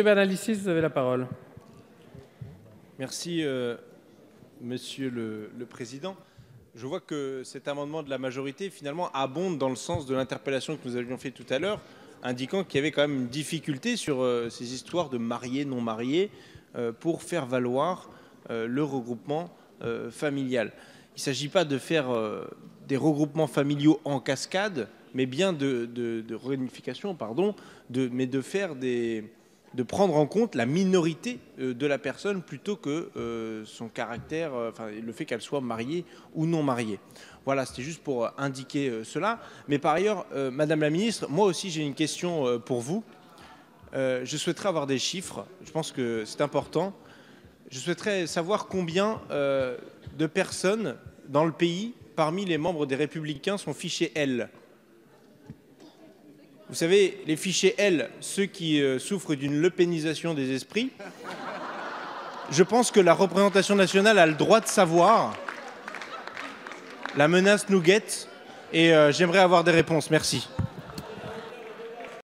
Monsieur Bernalicis, vous avez la parole. Merci, Monsieur le Président. Je vois que cet amendement de la majorité, finalement, abonde dans le sens de l'interpellation que nous avions faite tout à l'heure, indiquant qu'il y avait quand même une difficulté sur ces histoires de mariés, non mariés, pour faire valoir le regroupement familial. Il ne s'agit pas de faire des regroupements familiaux en cascade, mais bien de réunification, pardon, mais de faire de prendre en compte la minorité de la personne plutôt que son caractère, enfin, le fait qu'elle soit mariée ou non mariée. Voilà, c'était juste pour indiquer cela. Mais par ailleurs, Madame la Ministre, moi aussi j'ai une question pour vous. Je souhaiterais avoir des chiffres, je pense que c'est important. Je souhaiterais savoir combien de personnes dans le pays, parmi les membres des Républicains, sont fichés L. Vous savez, les fichés L, ceux qui souffrent d'une lepénisation des esprits, je pense que la représentation nationale a le droit de savoir. La menace nous guette et j'aimerais avoir des réponses. Merci.